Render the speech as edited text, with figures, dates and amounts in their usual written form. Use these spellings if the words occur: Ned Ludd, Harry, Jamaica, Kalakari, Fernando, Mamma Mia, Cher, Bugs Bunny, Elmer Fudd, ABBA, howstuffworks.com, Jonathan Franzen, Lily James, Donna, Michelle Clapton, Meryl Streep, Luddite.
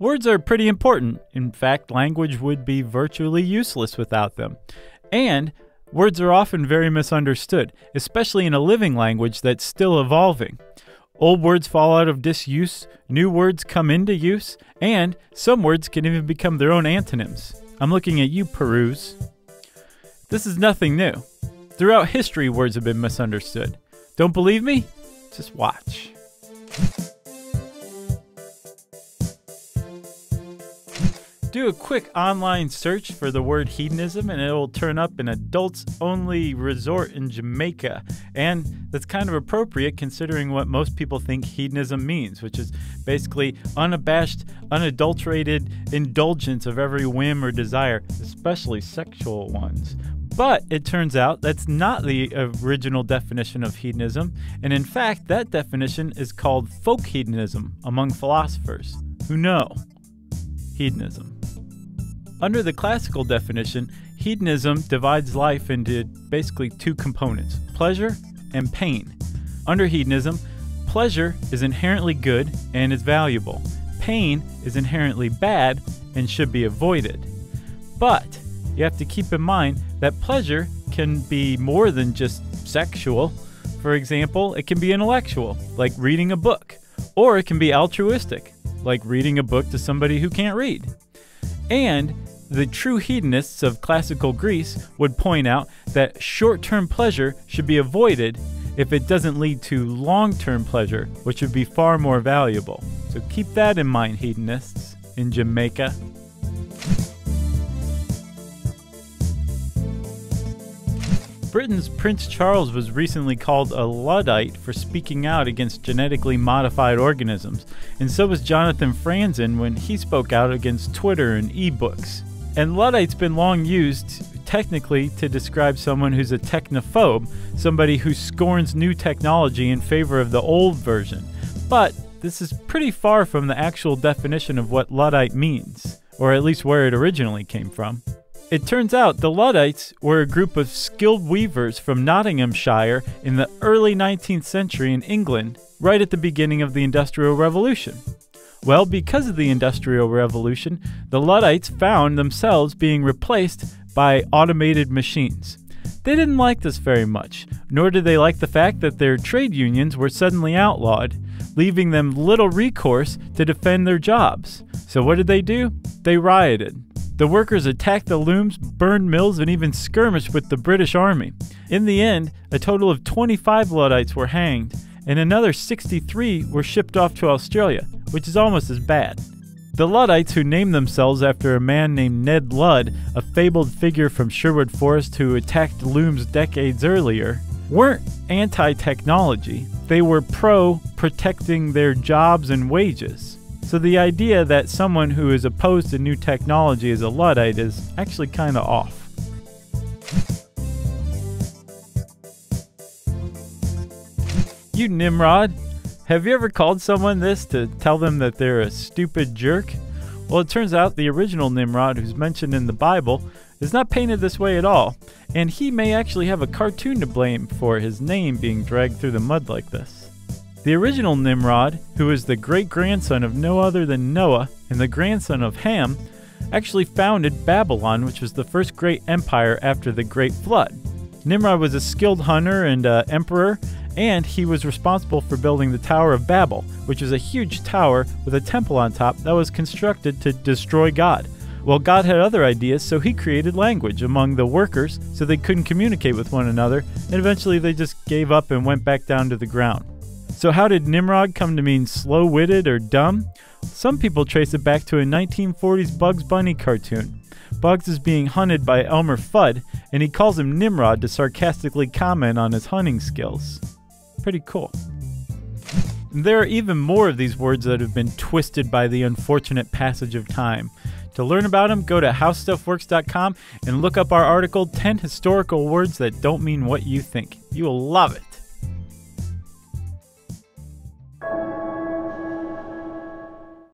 Words are pretty important. In fact, language would be virtually useless without them. And words are often very misunderstood, especially in a living language that's still evolving. Old words fall out of disuse, new words come into use, and some words can even become their own antonyms. I'm looking at you, Peruse. This is nothing new. Throughout history, words have been misunderstood. Don't believe me? Just watch. Do a quick online search for the word hedonism and it'll turn up an adults-only resort in Jamaica. And that's kind of appropriate considering what most people think hedonism means, which is basically unabashed, unadulterated indulgence of every whim or desire, especially sexual ones. But it turns out that's not the original definition of hedonism. And in fact, that definition is called folk hedonism among philosophers who know hedonism. Under the classical definition, hedonism divides life into basically two components, pleasure and pain. Under hedonism, pleasure is inherently good and is valuable. Pain is inherently bad and should be avoided. But you have to keep in mind that pleasure can be more than just sexual. For example, it can be intellectual, like reading a book, or it can be altruistic, like reading a book to somebody who can't read. And the true hedonists of classical Greece would point out that short-term pleasure should be avoided if it doesn't lead to long-term pleasure, which would be far more valuable. So keep that in mind, hedonists in Jamaica. Britain's Prince Charles was recently called a Luddite for speaking out against genetically modified organisms, and so was Jonathan Franzen when he spoke out against Twitter and e-books. And Luddite's been long used technically to describe someone who's a technophobe, somebody who scorns new technology in favor of the old version. But this is pretty far from the actual definition of what Luddite means, or at least where it originally came from. It turns out the Luddites were a group of skilled weavers from Nottinghamshire in the early 19th century in England, right at the beginning of the Industrial Revolution. Well, because of the Industrial Revolution, the Luddites found themselves being replaced by automated machines. They didn't like this very much, nor did they like the fact that their trade unions were suddenly outlawed, leaving them little recourse to defend their jobs. So what did they do? They rioted. The workers attacked the looms, burned mills, and even skirmished with the British Army. In the end, a total of 25 Luddites were hanged, and another 63 were shipped off to Australia, which is almost as bad. The Luddites, who named themselves after a man named Ned Ludd, a fabled figure from Sherwood Forest who attacked looms decades earlier, weren't anti-technology. They were pro-protecting their jobs and wages. So the idea that someone who is opposed to new technology is a Luddite is actually kind of off. You Nimrod, have you ever called someone this to tell them that they're a stupid jerk? Well, it turns out the original Nimrod, who's mentioned in the Bible, is not painted this way at all, and he may actually have a cartoon to blame for his name being dragged through the mud like this. The original Nimrod, who is the great-grandson of no other than Noah and the grandson of Ham, actually founded Babylon, which was the first great empire after the Great Flood. Nimrod was a skilled hunter and emperor, and he was responsible for building the Tower of Babel, which is a huge tower with a temple on top that was constructed to destroy God. Well, God had other ideas, so he created language among the workers so they couldn't communicate with one another, and eventually they just gave up and went back down to the ground. So how did Nimrod come to mean slow-witted or dumb? Some people trace it back to a 1940s Bugs Bunny cartoon. Bugs is being hunted by Elmer Fudd, and he calls him Nimrod to sarcastically comment on his hunting skills. Pretty cool. There are even more of these words that have been twisted by the unfortunate passage of time. To learn about them, go to howstuffworks.com and look up our article, 10 Historical Words That Don't Mean What You Think. You will love it.